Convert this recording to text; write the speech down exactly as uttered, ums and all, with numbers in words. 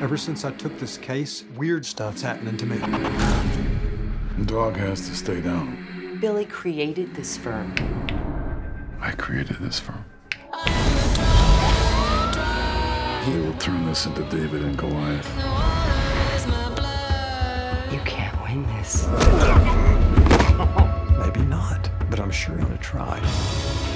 Ever since I took this case, weird stuff's happening to me. The dog has to stay down. Billy created this firm. I created this firm. They will turn this into David and Goliath. You can't win this. Maybe not, but I'm sure you're gonna try.